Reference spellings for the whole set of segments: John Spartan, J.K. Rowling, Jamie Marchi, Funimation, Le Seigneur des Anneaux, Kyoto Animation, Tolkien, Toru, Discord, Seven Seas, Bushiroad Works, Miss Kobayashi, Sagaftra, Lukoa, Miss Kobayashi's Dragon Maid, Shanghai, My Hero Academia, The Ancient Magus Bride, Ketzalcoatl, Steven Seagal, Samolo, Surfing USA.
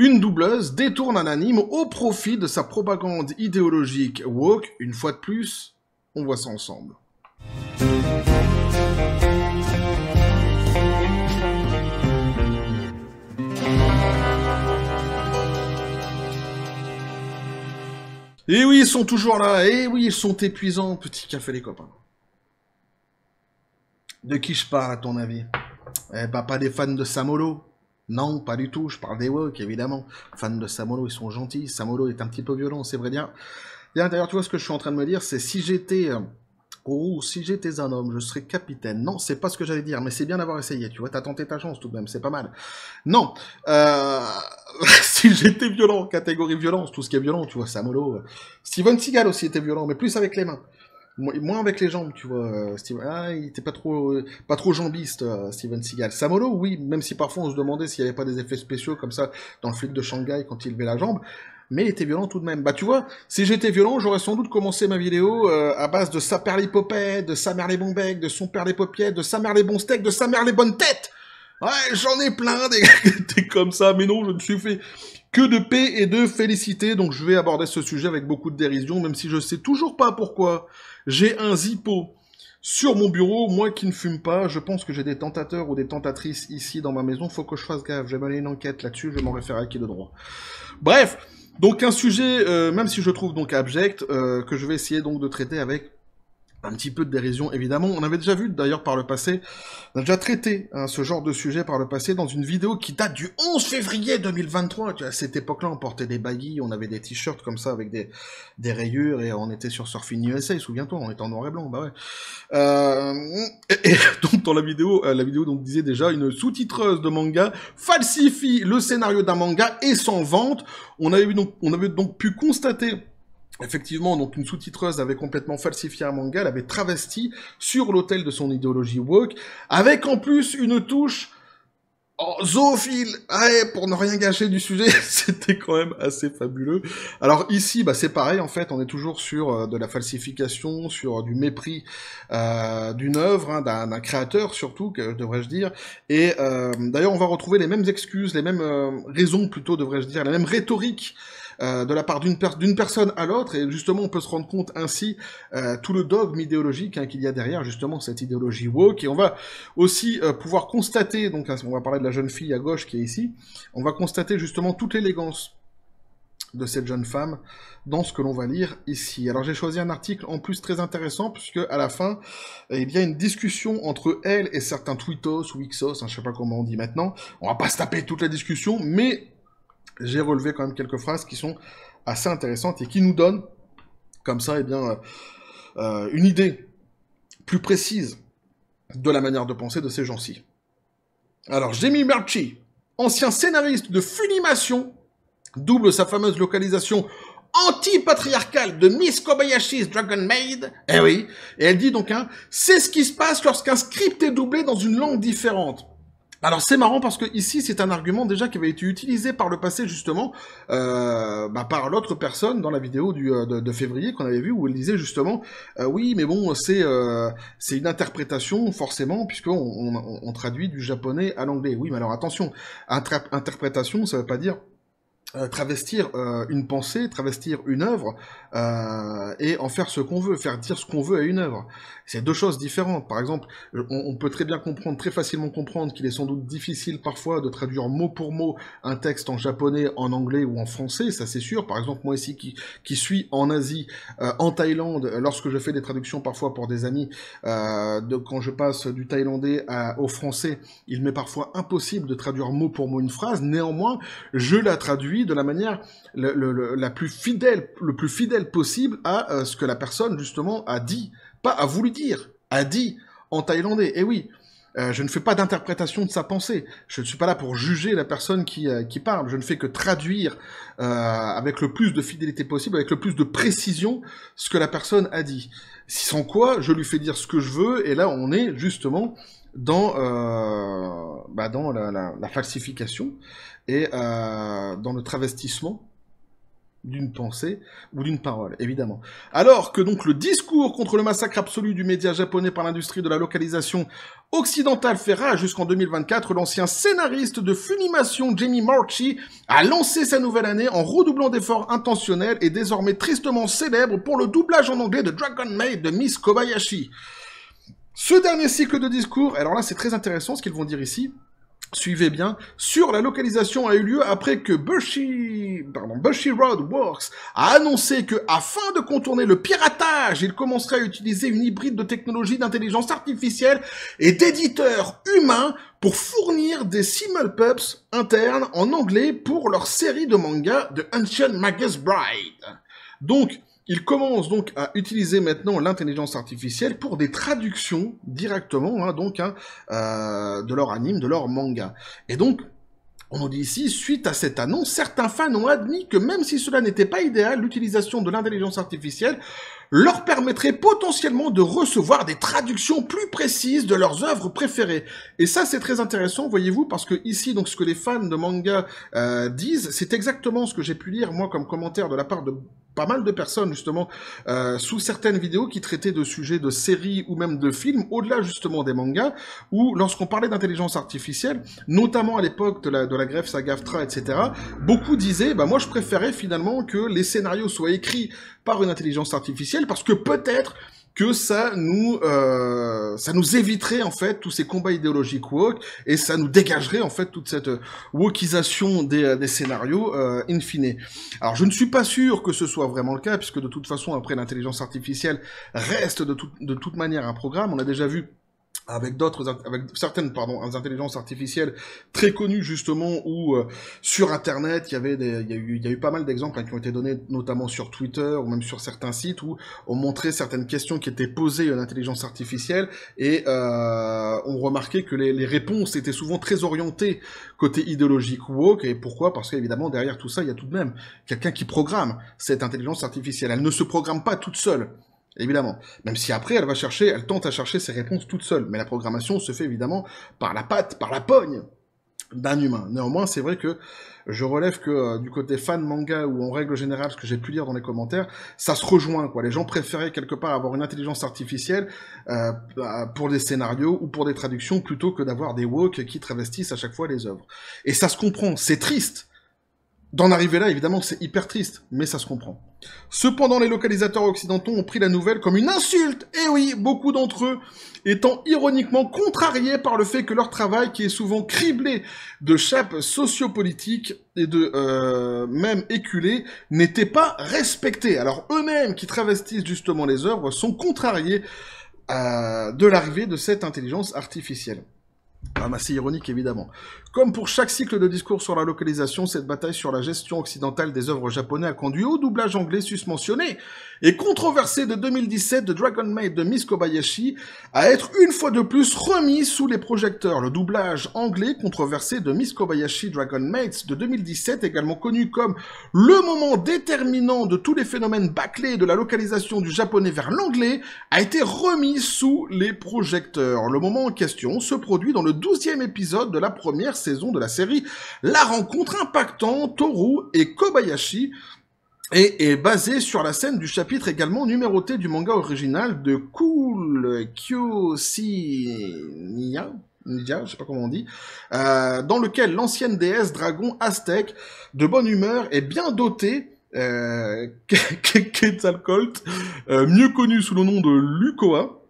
Une doubleuse détourne un anime au profit de sa propagande idéologique woke. Une fois de plus, on voit ça ensemble. Et oui, ils sont toujours là. Et oui, ils sont épuisants. Petit café, les copains. De qui je parle, à ton avis? Eh ben, pas des fans de Samolo. Non, pas du tout. Je parle des woke, évidemment. Fans de Samolo, ils sont gentils. Samolo est un petit peu violent, c'est vrai dire. D'ailleurs, tu vois, ce que je suis en train de me dire, c'est si j'étais... Oh, si j'étais un homme, je serais capitaine. Non, c'est pas ce que j'allais dire, mais c'est bien d'avoir essayé. Tu vois, t'as tenté ta chance tout de même, c'est pas mal. Non, si j'étais violent, catégorie violence, tout ce qui est violent, tu vois, Samolo. Steven Seagal aussi était violent, mais plus avec les mains. Moins avec les jambes, tu vois. Steven... Ah, il était pas trop jambiste, Steven Seagal. Samolo, oui, même si parfois on se demandait s'il n'y avait pas des effets spéciaux comme ça dans le flic de Shanghai quand il levait la jambe. Mais il était violent tout de même. Bah tu vois, si j'étais violent, j'aurais sans doute commencé ma vidéo à base de sa père les popets, de sa mère les bons becs, de son père les paupiètes, de sa mère les bons steaks, de sa mère les bonnes têtes. Ouais, j'en ai plein des comme ça, mais non, je ne suis fait que de paix et de félicité, donc je vais aborder ce sujet avec beaucoup de dérision, même si je sais toujours pas pourquoi j'ai un zippo sur mon bureau, moi qui ne fume pas. Je pense que j'ai des tentateurs ou des tentatrices ici dans ma maison, faut que je fasse gaffe, j'ai mené une enquête là-dessus, je vais m'en référer à qui de droit. Bref. Donc un sujet, même si je trouve donc abject, que je vais essayer donc de traiter avec un petit peu de dérision, évidemment. On avait déjà vu d'ailleurs par le passé, on a déjà traité hein, ce genre de sujet par le passé dans une vidéo qui date du 11 février 2023. À cette époque-là, on portait des baggies, on avait des t-shirts comme ça avec des rayures et on était sur Surfing USA, souviens-toi, on était en noir et blanc, bah ouais. Et donc dans la vidéo donc disait déjà une sous-titreuse de manga falsifie le scénario d'un manga et s'en vante. On avait donc pu constater effectivement donc une sous-titreuse avait complètement falsifié un manga, elle avait travesti sur l'autel de son idéologie woke, avec en plus une touche zoophile. Ouais, pour ne rien gâcher du sujet, c'était quand même assez fabuleux. Alors ici, bah, c'est pareil, en fait, on est toujours sur de la falsification, sur du mépris d'une œuvre, hein, d'un créateur surtout, que devrais-je dire. Et d'ailleurs, on va retrouver les mêmes excuses, les mêmes raisons plutôt, devrais-je dire, la même rhétorique de la part d'une personne à l'autre, et justement on peut se rendre compte ainsi tout le dogme idéologique hein, qu'il y a derrière justement cette idéologie woke. Et on va aussi pouvoir constater, donc on va parler de la jeune fille à gauche qui est ici, on va constater justement toute l'élégance de cette jeune femme dans ce que l'on va lire ici. Alors j'ai choisi un article en plus très intéressant, puisque à la fin, il y a une discussion entre elle et certains tweetos ou xos, hein, je sais pas comment on dit maintenant, on va pas se taper toute la discussion, mais j'ai relevé quand même quelques phrases qui sont assez intéressantes et qui nous donnent, comme ça, eh bien, une idée plus précise de la manière de penser de ces gens-ci. Alors, Jamie Marchi, ancien scénariste de Funimation, double sa fameuse localisation anti-patriarcale de Miss Kobayashi's Dragon Maid. Eh oui, et elle dit donc, hein, c'est ce qui se passe lorsqu'un script est doublé dans une langue différente. Alors c'est marrant parce que ici c'est un argument déjà qui avait été utilisé par le passé justement bah, par l'autre personne dans la vidéo de février qu'on avait vu, où elle disait justement oui mais bon c'est une interprétation forcément puisqu'on traduit du japonais à l'anglais. Oui mais alors attention, interprétation ça veut pas dire travestir une pensée, travestir une œuvre et en faire ce qu'on veut, faire dire ce qu'on veut à une œuvre. C'est deux choses différentes. Par exemple, on peut très bien comprendre, très facilement comprendre qu'il est sans doute difficile parfois de traduire mot pour mot un texte en japonais, en anglais ou en français, ça c'est sûr. Par exemple, moi ici qui suis en Asie, en Thaïlande, lorsque je fais des traductions parfois pour des amis, quand je passe du thaïlandais au français, il m'est parfois impossible de traduire mot pour mot une phrase. Néanmoins, je la traduis de la manière le plus fidèle possible à ce que la personne justement a dit, pas a voulu dire, a dit en thaïlandais. Et oui, je ne fais pas d'interprétation de sa pensée, je ne suis pas là pour juger la personne qui parle, je ne fais que traduire avec le plus de fidélité possible, avec le plus de précision ce que la personne a dit. Sans quoi, je lui fais dire ce que je veux, et là on est justement dans, bah dans la falsification et dans le travestissement d'une pensée ou d'une parole, évidemment. Alors que donc le discours contre le massacre absolu du média japonais par l'industrie de la localisation occidentale fait rage jusqu'en 2024, l'ancien scénariste de Funimation, Jamie Marchi, a lancé sa nouvelle année en redoublant d'efforts intentionnels et désormais tristement célèbre pour le doublage en anglais de Dragon Maid de Miss Kobayashi. Ce dernier cycle de discours, alors là c'est très intéressant ce qu'ils vont dire ici, suivez bien, sur la localisation a eu lieu après que Bushiroad Works a annoncé que, afin de contourner le piratage, il commencerait à utiliser une hybride de technologie d'intelligence artificielle et d'éditeurs humains pour fournir des simulpubs internes en anglais pour leur série de manga The Ancient Magus Bride. Donc, il commence donc à utiliser maintenant l'intelligence artificielle pour des traductions directement de leur anime, de leur manga. Et donc, on nous dit ici, suite à cette annonce, certains fans ont admis que même si cela n'était pas idéal, l'utilisation de l'intelligence artificielle leur permettrait potentiellement de recevoir des traductions plus précises de leurs œuvres préférées. Et ça, c'est très intéressant, voyez-vous, parce que ici, donc, ce que les fans de manga disent, c'est exactement ce que j'ai pu lire, moi, comme commentaire de la part de pas mal de personnes, justement, sous certaines vidéos qui traitaient de sujets de séries ou même de films, au-delà, justement, des mangas, où, lorsqu'on parlait d'intelligence artificielle, notamment à l'époque de la grève Sagaftra, etc., beaucoup disaient, bah, moi, je préférais, finalement, que les scénarios soient écrits par une intelligence artificielle, parce que peut-être que ça nous éviterait en fait tous ces combats idéologiques woke et ça nous dégagerait en fait toute cette wokisation des scénarios in fine. Alors je ne suis pas sûr que ce soit vraiment le cas puisque de toute façon après l'intelligence artificielle reste de toute manière un programme, on a déjà vu avec certaines intelligences artificielles très connues justement où sur internet il y a eu pas mal d'exemples qui ont été donnés notamment sur Twitter ou même sur certains sites où on montrait certaines questions qui étaient posées à l'intelligence artificielle et on remarquait que les réponses étaient souvent très orientées côté idéologique ou woke. Et pourquoi? Parce qu'évidemment derrière tout ça il y a tout de même quelqu'un qui programme cette intelligence artificielle, elle ne se programme pas toute seule. Évidemment. Même si après, elle tente à chercher ses réponses toute seule. Mais la programmation se fait évidemment par la patte, par la pogne d'un humain. Néanmoins, c'est vrai que je relève que du côté fan manga ou en règle générale, ce que j'ai pu lire dans les commentaires, ça se rejoint, quoi. Les gens préféraient quelque part avoir une intelligence artificielle pour des scénarios ou pour des traductions plutôt que d'avoir des woke qui travestissent à chaque fois les œuvres. Et ça se comprend. C'est triste. D'en arriver là, évidemment, c'est hyper triste, mais ça se comprend. Cependant, les localisateurs occidentaux ont pris la nouvelle comme une insulte. Et oui, beaucoup d'entre eux étant ironiquement contrariés par le fait que leur travail, qui est souvent criblé de chapes sociopolitiques et de même éculés, n'était pas respecté. Alors eux-mêmes, qui travestissent justement les œuvres, sont contrariés de l'arrivée de cette intelligence artificielle. Assez ironique évidemment. Comme pour chaque cycle de discours sur la localisation, cette bataille sur la gestion occidentale des œuvres japonaises a conduit au doublage anglais susmentionné et controversé de 2017 de Dragon Maid de Miss Kobayashi à être une fois de plus remis sous les projecteurs. Le doublage anglais controversé de Miss Kobayashi Dragon Maid de 2017, également connu comme le moment déterminant de tous les phénomènes bâclés de la localisation du japonais vers l'anglais, a été remis sous les projecteurs. Le moment en question se produit dans le 12e épisode de la première saison de la série, la rencontre impactant Toru et Kobayashi et est basée sur la scène du chapitre également numéroté du manga original de Cool Kyosinia, je sais pas comment on dit, dans lequel l'ancienne déesse dragon aztèque de bonne humeur est bien dotée Ketzalcoatl, mieux connue sous le nom de Lukoa,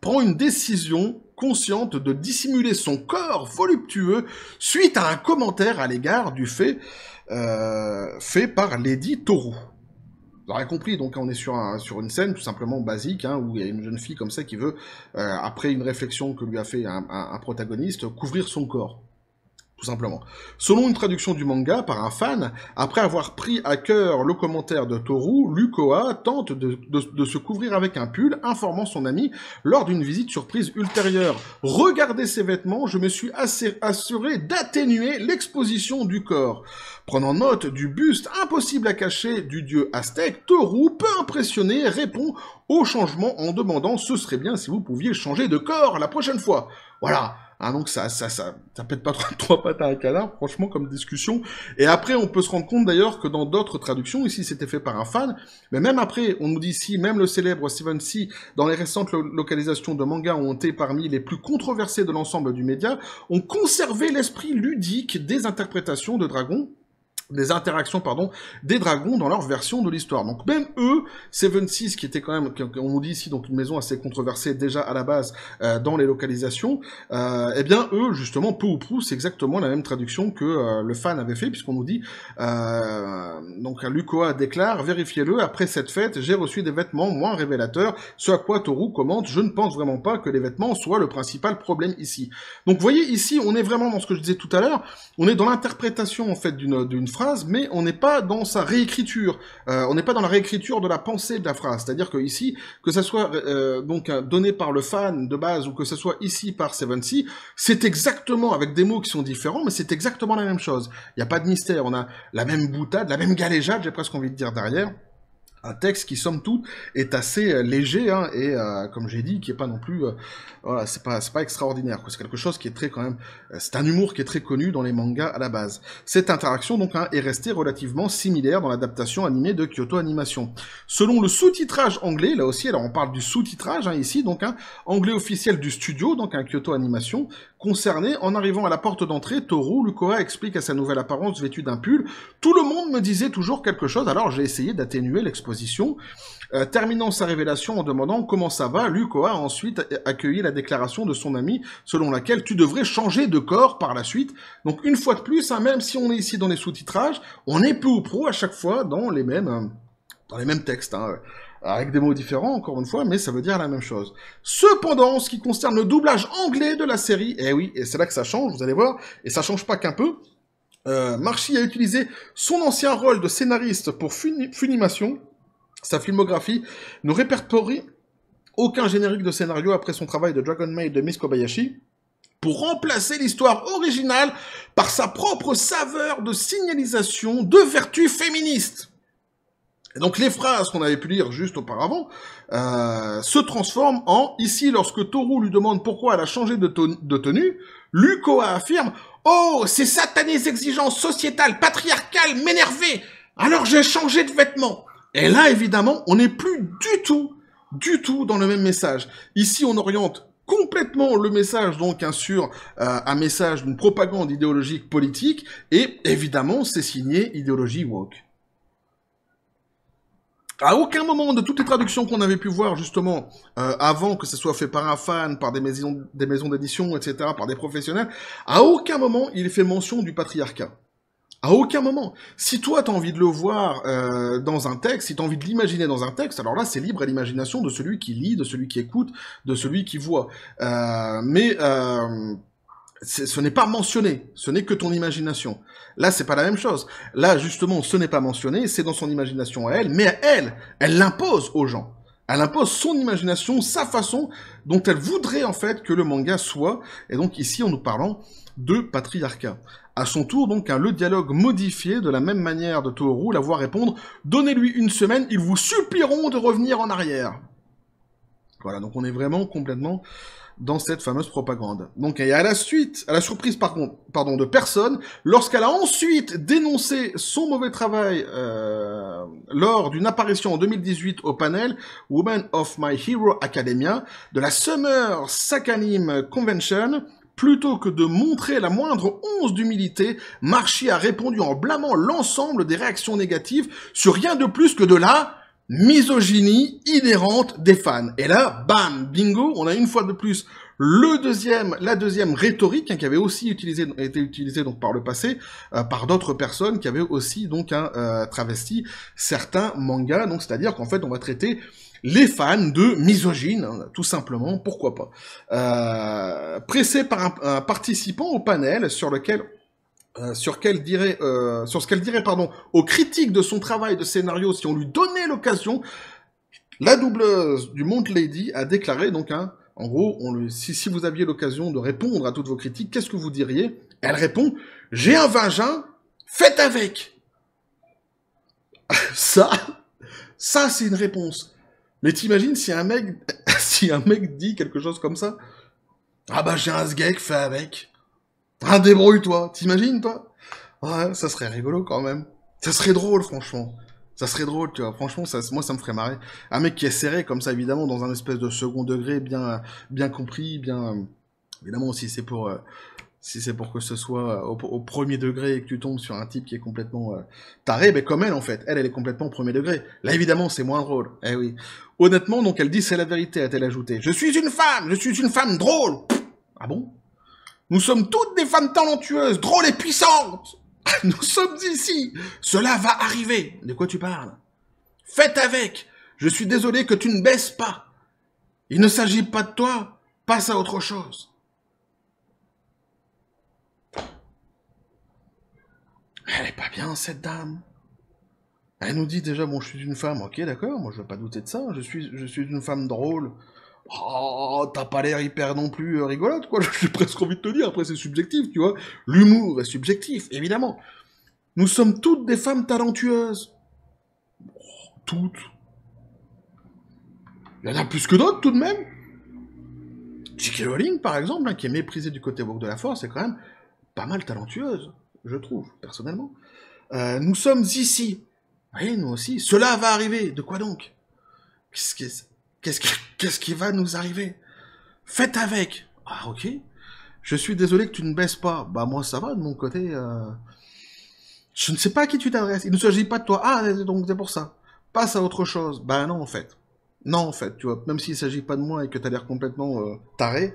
prend une décision consciente de dissimuler son corps voluptueux suite à un commentaire à l'égard du fait par Lady Toru. Vous aurez compris, donc on est sur une scène tout simplement basique, hein, où il y a une jeune fille comme ça qui veut, après une réflexion que lui a fait un protagoniste, couvrir son corps. Tout simplement. Selon une traduction du manga par un fan, après avoir pris à cœur le commentaire de Toru, Lukoa tente de se couvrir avec un pull, informant son ami lors d'une visite surprise ultérieure. « Regardez ces vêtements, je me suis assuré d'atténuer l'exposition du corps. » Prenant note du buste impossible à cacher du dieu aztèque, Toru, peu impressionné, répond au changement en demandant « Ce serait bien si vous pouviez changer de corps la prochaine fois. » Voilà. Hein, donc ça pète pas trois pattes à un canard, franchement, comme discussion. Et après, on peut se rendre compte d'ailleurs que dans d'autres traductions, ici c'était fait par un fan, mais même après, on nous dit ici, même le célèbre Steven Seagal, dans les récentes localisations de mangas ont été parmi les plus controversés de l'ensemble du média, ont conservé l'esprit ludique des interprétations de dragons, des interactions, pardon, des dragons dans leur version de l'histoire. Donc même eux, Seven Seas, qui était quand même, on nous dit ici, donc une maison assez controversée déjà à la base dans les localisations, eh bien eux, justement, peu ou prou, c'est exactement la même traduction que le fan avait fait, puisqu'on nous dit, donc Lukoa déclare, vérifiez-le, après cette fête, j'ai reçu des vêtements moins révélateurs, ce à quoi Toru commente, je ne pense vraiment pas que les vêtements soient le principal problème ici. Donc vous voyez, ici, on est vraiment dans ce que je disais tout à l'heure, on est dans l'interprétation, en fait, d'une phrase, mais on n'est pas dans sa réécriture, on n'est pas dans la réécriture de la pensée de la phrase, c'est-à-dire que ici, que ça soit donc donné par le fan de base ou que ça soit ici par Seven Seas, c'est exactement, avec des mots qui sont différents, mais c'est exactement la même chose. Il n'y a pas de mystère, on a la même boutade, la même galéjade, j'ai presque envie de dire derrière. Un texte qui, somme toute, est assez léger, hein, et comme j'ai dit, qui est pas non plus, voilà, c'est pas extraordinaire. C'est quelque chose qui est très quand même, c'est un humour qui est très connu dans les mangas à la base. Cette interaction donc hein, est restée relativement similaire dans l'adaptation animée de Kyoto Animation. Selon le sous-titrage anglais, là aussi, alors on parle du sous-titrage hein, ici, donc hein, anglais officiel du studio, donc hein, Kyoto Animation. Concerné, en arrivant à la porte d'entrée, Toru, Lukoa explique à sa nouvelle apparence vêtue d'un pull. Tout le monde me disait toujours quelque chose, alors j'ai essayé d'atténuer l'exposition. Terminant sa révélation en demandant comment ça va, Lukoa a ensuite accueilli la déclaration de son ami, selon laquelle tu devrais changer de corps par la suite. Donc une fois de plus, hein, même si on est ici dans les sous-titrages, on est peu ou prou à chaque fois dans les mêmes textes. Hein. Avec des mots différents, encore une fois, mais ça veut dire la même chose. Cependant, en ce qui concerne le doublage anglais de la série, eh oui, et c'est là que ça change, vous allez voir, et ça change pas qu'un peu, Marchi a utilisé son ancien rôle de scénariste pour Funimation, sa filmographie ne répertorie aucun générique de scénario après son travail de Dragon Maid de Miss Kobayashi, pour remplacer l'histoire originale par sa propre saveur de signalisation de vertu féministe. Et donc les phrases qu'on avait pu lire juste auparavant se transforment en « Ici, lorsque Toru lui demande pourquoi elle a changé de tenue, Lukoa affirme « Oh, ces satanées exigences sociétales, patriarcales m'énervaient, alors j'ai changé de vêtements !» Et là, évidemment, on n'est plus du tout dans le même message. Ici, on oriente complètement le message donc hein, sur un message d'une propagande idéologique politique, et évidemment, c'est signé « Idéologie woke ». À aucun moment de toutes les traductions qu'on avait pu voir, justement, avant que ce soit fait par un fan, par des maisons d'édition, etc., par des professionnels, à aucun moment il est fait mention du patriarcat. À aucun moment. Si toi, t'as envie de le voir dans un texte, si t'as envie de l'imaginer dans un texte, alors là, c'est libre à l'imagination de celui qui lit, de celui qui écoute, de celui qui voit. Ce n'est pas mentionné, ce n'est que ton imagination. Là, c'est pas la même chose. Là, justement, ce n'est pas mentionné, c'est dans son imagination à elle, mais à elle, elle l'impose aux gens. Elle impose son imagination, sa façon dont elle voudrait en fait que le manga soit, et donc ici en nous parlant de patriarcat. À son tour, donc, hein, le dialogue modifié de la même manière de Toru, la voit répondre « Donnez-lui une semaine, ils vous supplieront de revenir en arrière ». Voilà, donc on est vraiment complètement dans cette fameuse propagande. Donc, et à la surprise pardon, de personne, lorsqu'elle a ensuite dénoncé son mauvais travail lors d'une apparition en 2018 au panel Women of My Hero Academia de la Summer Sakanim Convention, plutôt que de montrer la moindre once d'humilité, Marchi a répondu en blâmant l'ensemble des réactions négatives sur rien de plus que de la misogynie inhérente des fans. Et là, bam, bingo, on a une fois de plus la deuxième rhétorique hein, qui avait aussi été utilisée donc, par le passé, par d'autres personnes qui avaient aussi donc, hein, travesti certains mangas. Donc c'est-à-dire qu'en fait, on va traiter les fans de misogynes, hein, tout simplement, pourquoi pas. Pressé par un participant au panel sur ce qu'elle dirait, aux critiques de son travail de scénario si on lui donnait l'occasion, la doubleuse du Mount Lady a déclaré donc hein, en gros si vous aviez l'occasion de répondre à toutes vos critiques, qu'est-ce que vous diriez? Elle répond: j'ai un vagin, faites avec. ça c'est une réponse. Mais t'imagines si un mec dit quelque chose comme ça? Ah bah j'ai un sgeg fait avec. Ah débrouille-toi, t'imagines toi? Ouais, ça serait rigolo quand même. Ça serait drôle franchement. Ça serait drôle, tu vois. Franchement, ça, moi, ça me ferait marrer. Un mec qui est serré comme ça, évidemment, dans un espèce de second degré, bien compris, bien... Évidemment, si c'est pour... si c'est pour que ce soit au premier degré et que tu tombes sur un type qui est complètement taré, ben comme elle en fait, elle est complètement au premier degré. Là évidemment c'est moins drôle, eh oui. Honnêtement donc elle dit c'est la vérité a-t-elle ajouté. Je suis une femme drôle. Ah bon? Nous sommes toutes des femmes talentueuses, drôles et puissantes. Nous sommes ici. Cela va arriver. De quoi tu parles? Faites avec. Je suis désolé que tu ne baisses pas. Il ne s'agit pas de toi, passe à autre chose. Elle est pas bien, cette dame. Elle nous dit déjà, bon, je suis une femme, ok, d'accord, moi je vais pas douter de ça, je suis une femme drôle. Oh, t'as pas l'air hyper non plus rigolote, quoi, j'ai presque envie de te dire, après c'est subjectif, tu vois. L'humour est subjectif, évidemment. Nous sommes toutes des femmes talentueuses. Oh, toutes. Il y en a plus que d'autres, tout de même. J.K. Rowling, par exemple, hein, qui est méprisée du côté woke de la force, est quand même pas mal talentueuse. Je trouve, personnellement. Nous sommes ici. Oui, nous aussi. Cela va arriver. De quoi donc? Qu'est-ce qui va nous arriver? Faites avec. Ah, ok. Je suis désolé que tu ne baisses pas. Bah, moi, ça va, de mon côté. Je ne sais pas à qui tu t'adresses. Il ne s'agit pas de toi. Ah, donc c'est pour ça. Passe à autre chose. Bah, non, en fait. Non, en fait, tu vois, même s'il ne s'agit pas de moi et que tu as l'air complètement taré,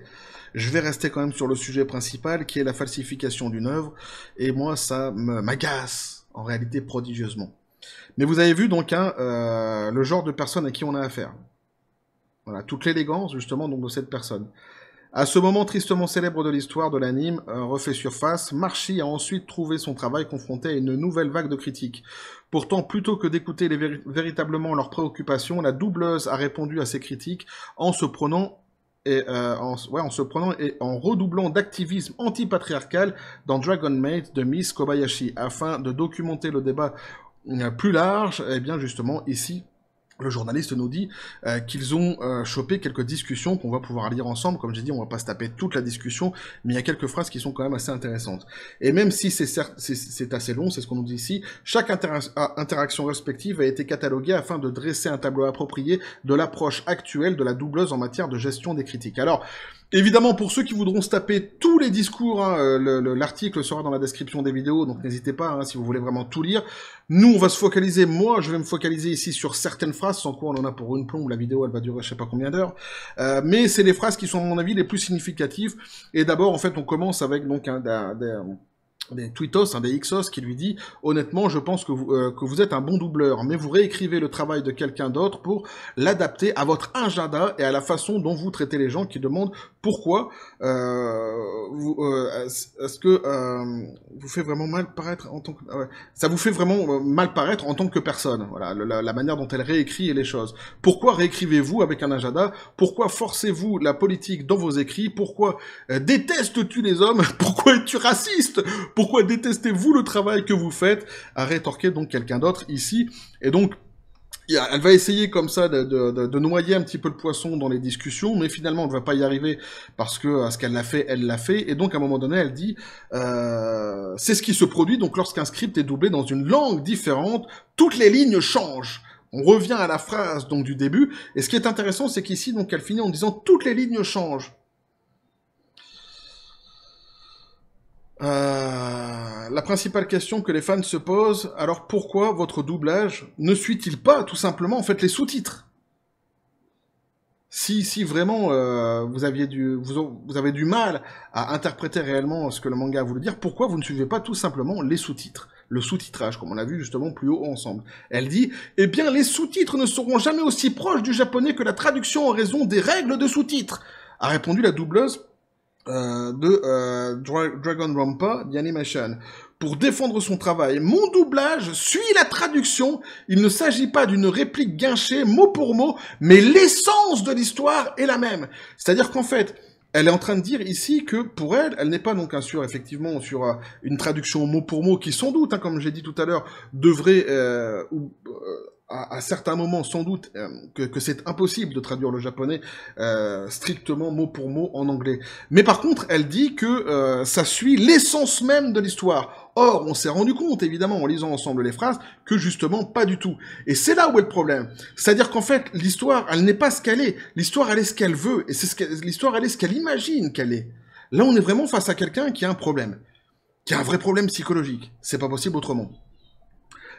je vais rester quand même sur le sujet principal qui est la falsification d'une œuvre, et moi ça m'agace en réalité prodigieusement. Mais vous avez vu donc hein, le genre de personne à qui on a affaire. Voilà, toute l'élégance justement donc de cette personne. À ce moment tristement célèbre de l'histoire de l'anime refait surface, Marchi a ensuite trouvé son travail confronté à une nouvelle vague de critiques. Pourtant, plutôt que d'écouter véritablement leurs préoccupations, la doubleuse a répondu à ces critiques en se prenant et en redoublant d'activisme antipatriarcal dans Dragon Maid de Miss Kobayashi, afin de documenter le débat plus large. Et bien justement ici, le journaliste nous dit qu'ils ont chopé quelques discussions qu'on va pouvoir lire ensemble. Comme j'ai dit, on va pas se taper toute la discussion, mais il y a quelques phrases qui sont quand même assez intéressantes. Et même si c'est assez long, c'est ce qu'on nous dit ici, chaque interaction respective a été cataloguée afin de dresser un tableau approprié de l'approche actuelle de la doubleuse en matière de gestion des critiques. Alors, évidemment, pour ceux qui voudront se taper tous les discours, hein, l'article sera dans la description des vidéos, donc n'hésitez pas, hein, si vous voulez vraiment tout lire. Nous, on va se focaliser, moi, je vais me focaliser ici sur certaines phrases, sans quoi on en a pour une plombe, la vidéo, elle va durer je sais pas combien d'heures. Mais c'est les phrases qui sont, à mon avis, les plus significatives. Et d'abord, en fait, on commence avec, donc, hein, des tweetos, hein, des Ixos, qui lui dit « Honnêtement, je pense que vous êtes un bon doubleur, mais vous réécrivez le travail de quelqu'un d'autre pour l'adapter à votre agenda et à la façon dont vous traitez les gens qui demandent pourquoi vous fait vraiment mal paraître en tant que... ça vous fait vraiment mal paraître en tant que personne. » Voilà, la manière dont elle réécrit les choses. « Pourquoi réécrivez-vous avec un agenda? Pourquoi forcez-vous la politique dans vos écrits? Pourquoi détestes-tu les hommes? Pourquoi es-tu raciste? Pourquoi détestez-vous le travail que vous faites ?» a rétorqué donc quelqu'un d'autre ici. Et donc, elle va essayer comme ça de noyer un petit peu le poisson dans les discussions, mais finalement, elle ne va pas y arriver parce que ce qu'elle l'a fait, elle l'a fait. Et donc, à un moment donné, elle dit « C'est ce qui se produit, donc lorsqu'un script est doublé dans une langue différente, toutes les lignes changent. » On revient à la phrase donc du début. Et ce qui est intéressant, c'est qu'ici, donc, elle finit en disant « Toutes les lignes changent. » La principale question que les fans se posent, alors pourquoi votre doublage ne suit-il pas tout simplement en fait les sous-titres? Si vraiment vous avez du mal à interpréter réellement ce que le manga voulait dire, pourquoi vous ne suivez pas tout simplement les sous-titres? Le sous-titrage, comme on l'a vu justement plus haut ensemble. Elle dit « Eh bien, les sous-titres ne seront jamais aussi proches du japonais que la traduction en raison des règles de sous-titres » a répondu la doubleuse Dragon Rampa d'Animation. Pour défendre son travail, mon doublage suit la traduction. Il ne s'agit pas d'une réplique guinchée mot pour mot, mais l'essence de l'histoire est la même. C'est-à-dire qu'en fait, Elle est en train de dire ici que, pour elle, elle n'est pas donc effectivement, sur une traduction mot pour mot, qui sans doute, hein, comme j'ai dit tout à l'heure, devrait, à certains moments, sans doute, que c'est impossible de traduire le japonais strictement mot pour mot en anglais. Mais par contre, elle dit que ça suit l'essence même de l'histoire. Or, on s'est rendu compte, évidemment, en lisant ensemble les phrases, que justement, pas du tout. Et c'est là où est le problème. C'est-à-dire qu'en fait, l'histoire, elle n'est pas ce qu'elle est. L'histoire, elle est ce qu'elle veut. Et l'histoire, elle est ce qu'elle imagine qu'elle est. Là, on est vraiment face à quelqu'un qui a un problème. Qui a un vrai problème psychologique. C'est pas possible autrement.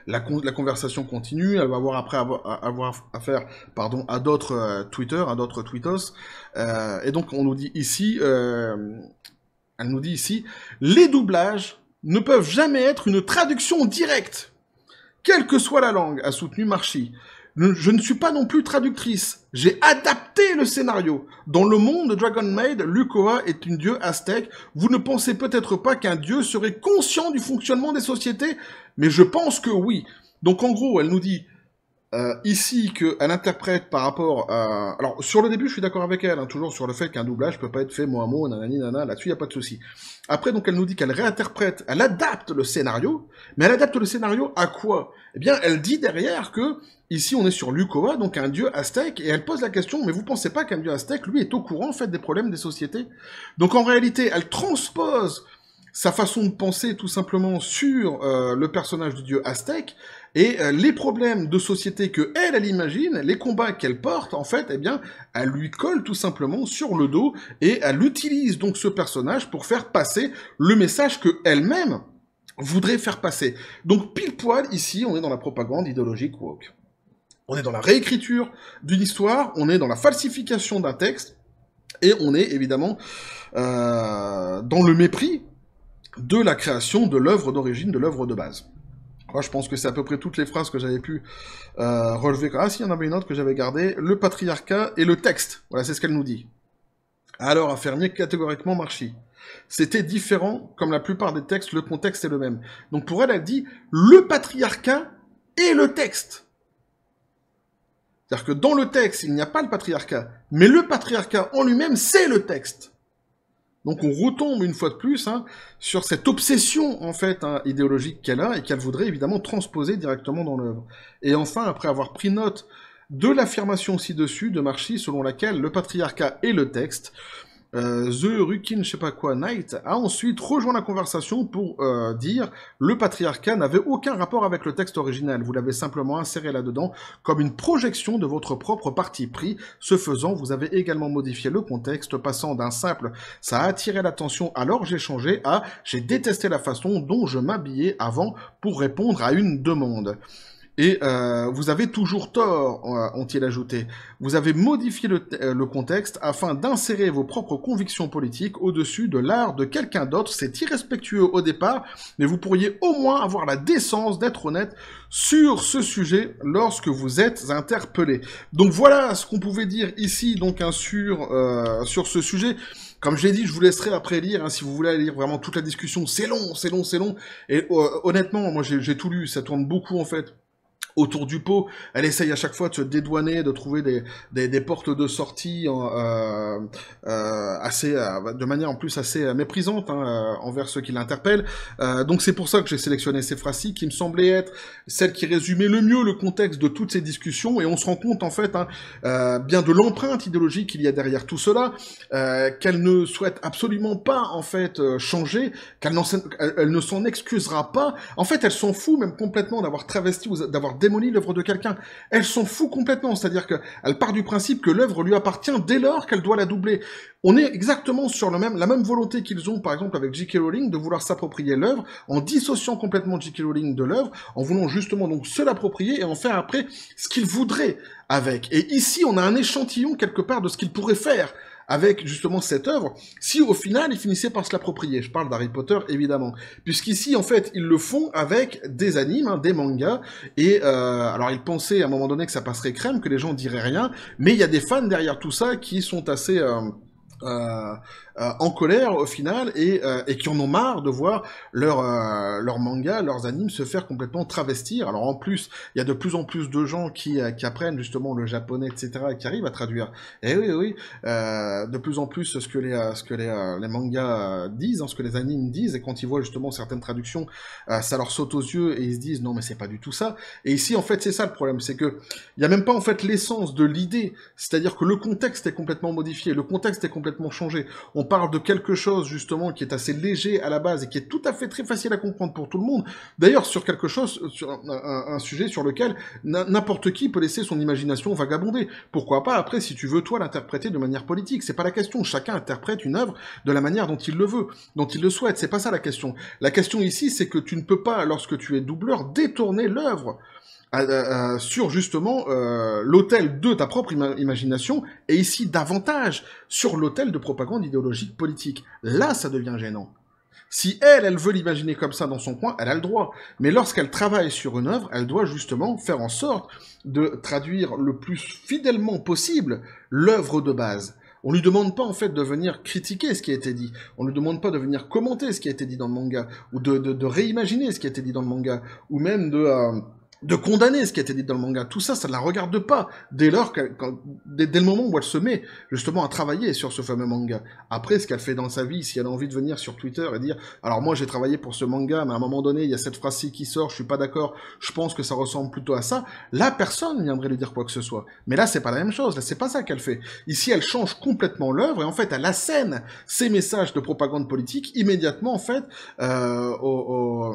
La conversation continue, elle va avoir après avoir affaire à d'autres tweeters, à d'autres tweetos. Et donc, on nous dit ici, elle nous dit ici, les doublages ne peuvent jamais être une traduction directe, quelle que soit la langue, a soutenu Marchi. Je ne suis pas non plus traductrice, j'ai adapté le scénario. Dans le monde de Dragon Maid, Lukoa est une dieu aztèque, vous ne pensez peut-être pas qu'un dieu serait conscient du fonctionnement des sociétés, mais je pense que oui. Donc en gros, elle nous dit ici qu'elle interprète par rapport à... Alors sur le début, je suis d'accord avec elle, hein, toujours sur le fait qu'un doublage peut pas être fait mot à mot, nanani, nanana, là-dessus, il n'y a pas de souci. Après, donc, elle nous dit qu'elle réinterprète, elle adapte le scénario, mais elle adapte le scénario à quoi? Eh bien, elle dit derrière que, ici, on est sur Lukoa, donc un dieu aztèque, et elle pose la question, mais vous pensez pas qu'un dieu aztèque, lui, est au courant, en fait, des problèmes des sociétés? Donc, en réalité, elle transpose sa façon de penser, tout simplement, sur le personnage du dieu aztèque, et les problèmes de société que elle imagine, les combats qu'elle porte, en fait, eh bien, elle lui colle tout simplement sur le dos, et elle utilise donc ce personnage pour faire passer le message que elle-même voudrait faire passer. Donc pile poil, ici, on est dans la propagande idéologique woke. On est dans la réécriture d'une histoire, on est dans la falsification d'un texte, et on est évidemment dans le mépris de la création de l'œuvre d'origine, de l'œuvre de base. Moi, je pense que c'est à peu près toutes les phrases que j'avais pu relever. Ah, si, il y en avait une autre que j'avais gardée. Le patriarcat et le texte. Voilà, c'est ce qu'elle nous dit. Alors, affirmer catégoriquement Marchi. C'était différent, comme la plupart des textes, le contexte est le même. Donc pour elle, elle dit le patriarcat et le texte. C'est-à-dire que dans le texte, il n'y a pas le patriarcat. Mais le patriarcat en lui-même, c'est le texte. Donc on retombe une fois de plus hein, sur cette obsession en fait hein, idéologique qu'elle a et qu'elle voudrait évidemment transposer directement dans l'œuvre. Et enfin, après avoir pris note de l'affirmation ci-dessus de Marchi, selon laquelle le patriarcat est le texte, The Rukin je sais pas quoi Knight a ensuite rejoint la conversation pour dire le patriarcat n'avait aucun rapport avec le texte original, vous l'avez simplement inséré là-dedans comme une projection de votre propre parti pris. Ce faisant, vous avez également modifié le contexte, passant d'un simple « ça a attiré l'attention, alors j'ai changé » à « j'ai détesté la façon dont je m'habillais avant pour répondre à une demande ». Et vous avez toujours tort, ont-ils ajouté. Vous avez modifié le contexte afin d'insérer vos propres convictions politiques au-dessus de l'art de quelqu'un d'autre. C'est irrespectueux au départ, mais vous pourriez au moins avoir la décence d'être honnête sur ce sujet lorsque vous êtes interpellé. Donc voilà ce qu'on pouvait dire ici donc, hein, sur ce sujet. Comme je l'ai dit, je vous laisserai après lire, hein, si vous voulez lire vraiment toute la discussion. C'est long, c'est long, c'est long. Et honnêtement, moi j'ai tout lu, ça tourne beaucoup en fait. Autour du pot, elle essaye à chaque fois de se dédouaner, de trouver des portes de sortie de manière en plus assez méprisante hein, envers ceux qui l'interpellent. Donc c'est pour ça que j'ai sélectionné ces phrases-ci, qui me semblaient être celles qui résumaient le mieux le contexte de toutes ces discussions, et on se rend compte en fait hein, bien de l'empreinte idéologique qu'il y a derrière tout cela, qu'elle ne souhaite absolument pas en fait changer, qu'elle ne s'en excusera pas. En fait, elle s'en fout même complètement d'avoir travesti ou d'avoir démolit l'œuvre de quelqu'un. Elle s'en fout complètement, c'est-à-dire qu'elle part du principe que l'œuvre lui appartient dès lors qu'elle doit la doubler. On est exactement sur la même volonté qu'ils ont, par exemple, avec J.K. Rowling, de vouloir s'approprier l'œuvre, en dissociant complètement J.K. Rowling de l'œuvre, en voulant justement donc se l'approprier et en faire après ce qu'ils voudraient avec. Et ici, on a un échantillon quelque part de ce qu'ils pourraient faire avec justement cette œuvre, si au final ils finissaient par se l'approprier. Je parle d'Harry Potter évidemment, puisqu'ici en fait ils le font avec des animes, hein, des mangas, et alors ils pensaient à un moment donné que ça passerait crème, que les gens diraient rien, mais il y a des fans derrière tout ça qui sont assez... en colère au final et qui en ont marre de voir leurs mangas, leurs animes se faire complètement travestir. Alors en plus, il y a de plus en plus de gens qui apprennent justement le japonais, etc., et qui arrivent à traduire. Et oui, oui, de plus en plus ce que les mangas disent, hein, ce que les animes disent, et quand ils voient justement certaines traductions, ça leur saute aux yeux et ils se disent non mais c'est pas du tout ça. Et ici en fait c'est ça le problème, c'est que il y a même pas en fait l'essence de l'idée, c'est-à-dire que le contexte est complètement modifié, le contexte est complètement changé. On parle de quelque chose justement qui est assez léger à la base et qui est tout à fait très facile à comprendre pour tout le monde. D'ailleurs sur quelque chose, sur un sujet sur lequel n'importe qui peut laisser son imagination vagabonder. Pourquoi pas après si tu veux toi l'interpréter de manière politique, c'est pas la question. Chacun interprète une œuvre de la manière dont il le veut, dont il le souhaite. C'est pas ça la question. La question ici c'est que tu ne peux pas lorsque tu es doubleur détourner l'œuvre sur justement l'autel de ta propre imagination et ici davantage sur l'autel de propagande idéologique politique. Là, ça devient gênant. Si elle veut l'imaginer comme ça dans son coin, elle a le droit. Mais lorsqu'elle travaille sur une œuvre, elle doit justement faire en sorte de traduire le plus fidèlement possible l'œuvre de base. On lui demande pas en fait de venir critiquer ce qui a été dit, on lui demande pas de venir commenter ce qui a été dit dans le manga, ou de réimaginer ce qui a été dit dans le manga, ou même de condamner ce qui a été dit dans le manga. Tout ça, ça ne la regarde pas dès lors dès le moment où elle se met justement à travailler sur ce fameux manga. Après, ce qu'elle fait dans sa vie, si elle a envie de venir sur Twitter et dire « Alors moi, j'ai travaillé pour ce manga, mais à un moment donné, il y a cette phrase-ci qui sort, je suis pas d'accord, je pense que ça ressemble plutôt à ça », là, personne ne viendrait lui dire quoi que ce soit. Mais là, c'est pas la même chose, là, c'est pas ça qu'elle fait. Ici, elle change complètement l'œuvre et en fait, elle assène ses messages de propagande politique immédiatement, en fait, dans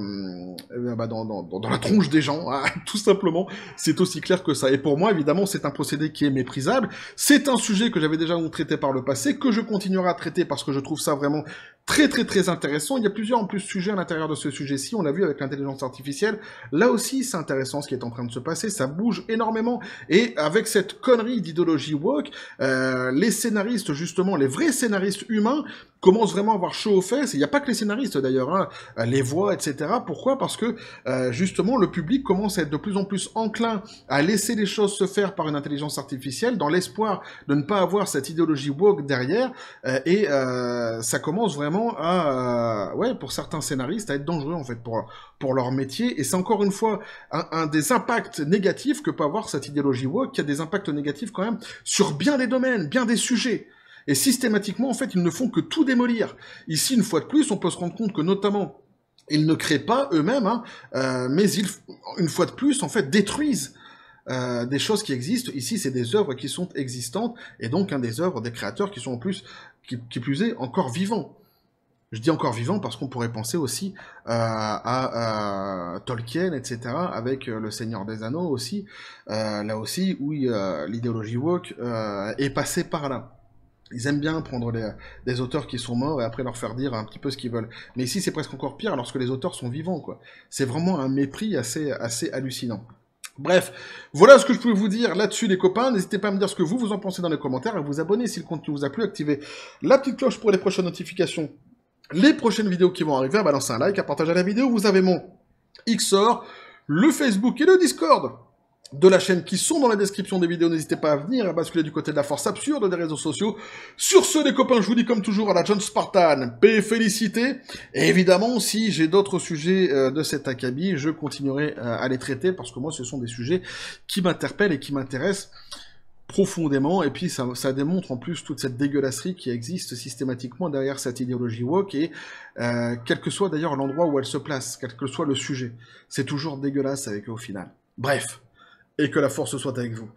la tronche des gens, hein. Tout simplement, c'est aussi clair que ça. Et pour moi, évidemment, c'est un procédé qui est méprisable. C'est un sujet que j'avais déjà traité par le passé, que je continuerai à traiter parce que je trouve ça vraiment très très très intéressant. Il y a plusieurs en plus sujets à l'intérieur de ce sujet-ci, on l'a vu avec l'intelligence artificielle. Là aussi, c'est intéressant ce qui est en train de se passer, ça bouge énormément. Et avec cette connerie d'idéologie woke, les scénaristes, justement, les vrais scénaristes humains, commencent vraiment à avoir chaud aux fesses. Il n'y a pas que les scénaristes d'ailleurs, hein, les voix, etc. Pourquoi? Parce que justement, le public commence à être de plus en plus enclin à laisser les choses se faire par une intelligence artificielle dans l'espoir de ne pas avoir cette idéologie woke derrière. Ça commence vraiment ouais, pour certains scénaristes, à être dangereux en fait pour leur métier, et c'est encore une fois un des impacts négatifs que peut avoir cette idéologie woke, qui a des impacts négatifs quand même sur bien des domaines, bien des sujets, et systématiquement en fait ils ne font que tout démolir. Ici une fois de plus on peut se rendre compte que notamment ils ne créent pas eux-mêmes, hein, mais ils une fois de plus en fait détruisent des choses qui existent. Ici c'est des œuvres qui sont existantes, et donc hein, des œuvres des créateurs qui sont en plus qui plus est encore vivants. Je dis encore vivant parce qu'on pourrait penser aussi à Tolkien, etc., avec Le Seigneur des Anneaux aussi, là aussi, où l'idéologie woke est passée par là. Ils aiment bien prendre des auteurs qui sont morts et après leur faire dire un petit peu ce qu'ils veulent. Mais ici, c'est presque encore pire lorsque les auteurs sont vivants, quoi. C'est vraiment un mépris assez hallucinant. Bref, voilà ce que je pouvais vous dire là-dessus les copains, n'hésitez pas à me dire ce que vous en pensez dans les commentaires, et vous abonner si le contenu vous a plu, activez la petite cloche pour les prochaines notifications. Les prochaines vidéos qui vont arriver, à balancer un like, à partager la vidéo. Vous avez mon Xor, le Facebook et le Discord de la chaîne qui sont dans la description des vidéos. N'hésitez pas à venir, à basculer du côté de la force absurde des réseaux sociaux. Sur ce, les copains, je vous dis comme toujours à la John Spartan, paix et félicité. Et évidemment, si j'ai d'autres sujets de cet acabit, je continuerai à les traiter parce que moi, ce sont des sujets qui m'interpellent et qui m'intéressent profondément, et puis ça démontre en plus toute cette dégueulasserie qui existe systématiquement derrière cette idéologie woke, et quel que soit d'ailleurs l'endroit où elle se place, quel que soit le sujet, c'est toujours dégueulasse avec eux au final. Bref, et que la force soit avec vous.